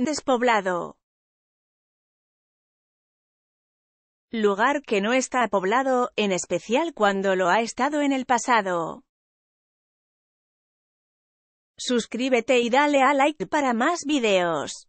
Despoblado. Lugar que no está poblado, en especial cuando lo ha estado en el pasado. Suscríbete y dale a like para más videos.